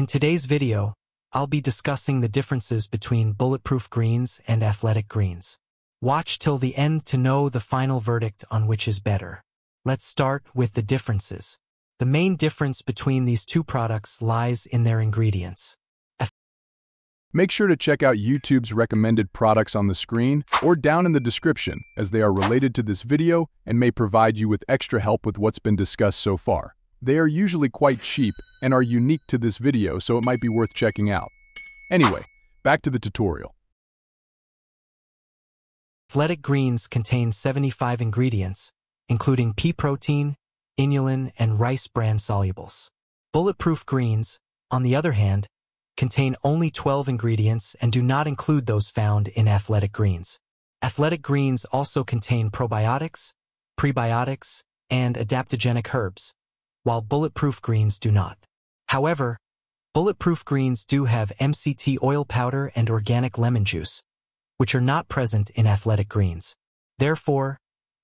In today's video, I'll be discussing the differences between Bulletproof Greens and Athletic Greens. Watch till the end to know the final verdict on which is better. Let's start with the differences. The main difference between these two products lies in their ingredients. Make sure to check out YouTube's recommended products on the screen or down in the description, as they are related to this video and may provide you with extra help with what's been discussed so far. They are usually quite cheap and are unique to this video, so it might be worth checking out. Anyway, back to the tutorial. Athletic Greens contains 75 ingredients, including pea protein, inulin, and rice bran solubles. Bulletproof Greens, on the other hand, contain only 12 ingredients and do not include those found in Athletic Greens. Athletic Greens also contain probiotics, prebiotics, and adaptogenic herbs, while Bulletproof Greens do not. However, Bulletproof Greens do have MCT oil powder and organic lemon juice, which are not present in Athletic Greens. Therefore,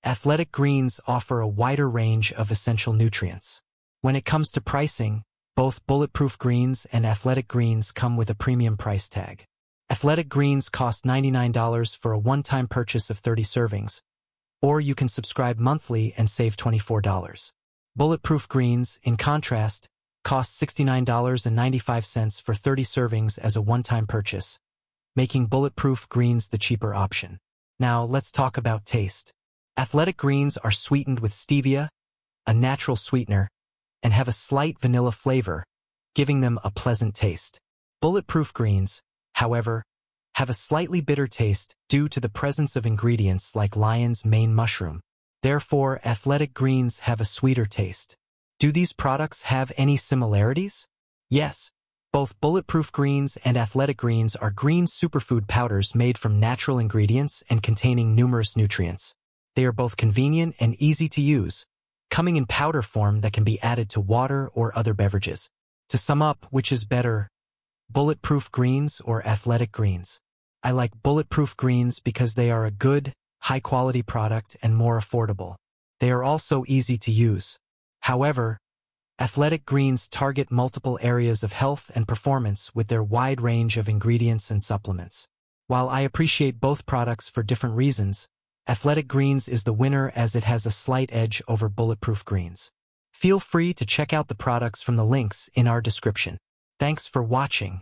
Athletic Greens offer a wider range of essential nutrients. When it comes to pricing, both Bulletproof Greens and Athletic Greens come with a premium price tag. Athletic Greens cost $99 for a one-time purchase of 30 servings, or you can subscribe monthly and save $24. Bulletproof Greens, in contrast, cost $69.95 for 30 servings as a one-time purchase, making Bulletproof Greens the cheaper option. Now, let's talk about taste. Athletic Greens are sweetened with stevia, a natural sweetener, and have a slight vanilla flavor, giving them a pleasant taste. Bulletproof Greens, however, have a slightly bitter taste due to the presence of ingredients like lion's mane mushroom. Therefore, Athletic Greens have a sweeter taste. Do these products have any similarities? Yes, both Bulletproof Greens and Athletic Greens are green superfood powders made from natural ingredients and containing numerous nutrients. They are both convenient and easy to use, coming in powder form that can be added to water or other beverages. To sum up, which is better, Bulletproof Greens or Athletic Greens? I like Bulletproof Greens because they are a good, high-quality product and more affordable. They are also easy to use. However, Athletic Greens target multiple areas of health and performance with their wide range of ingredients and supplements. While I appreciate both products for different reasons, Athletic Greens is the winner as it has a slight edge over Bulletproof Greens. Feel free to check out the products from the links in our description. Thanks for watching.